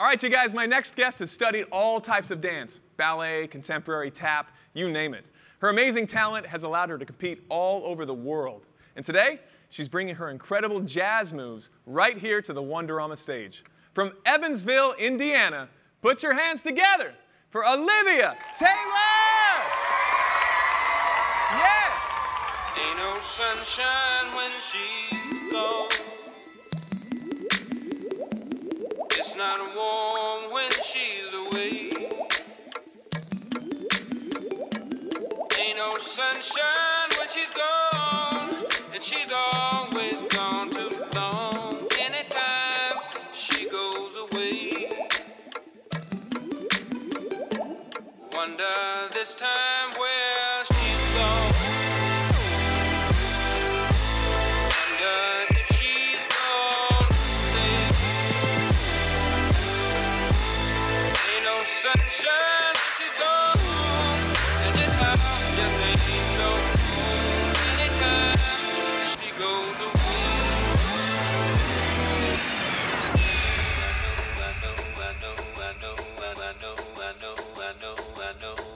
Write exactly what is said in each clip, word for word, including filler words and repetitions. All right, you guys, my next guest has studied all types of dance, ballet, contemporary, tap, you name it. Her amazing talent has allowed her to compete all over the world. And today, she's bringing her incredible jazz moves right here to the Wonderama stage. From Evansville, Indiana, put your hands together for Olivia Taylor! Yes! Ain't no sunshine when she's gone. It's not warm when she's away. Ain't no sunshine when she's gone, and she's always gone too long. Anytime she goes away, wonder this time where she's gone. Sunshine, she's gone, and this house just ain't so cool. Anytime she goes away, I know, I know, I know, I know, I know, I know, I know, I know.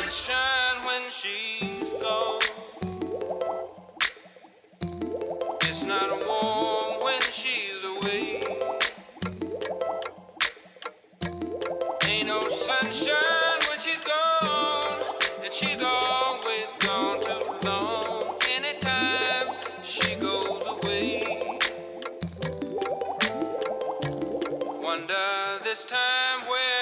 Sunshine when she's gone, and she's always gone too long. Anytime she goes away, wonder this time where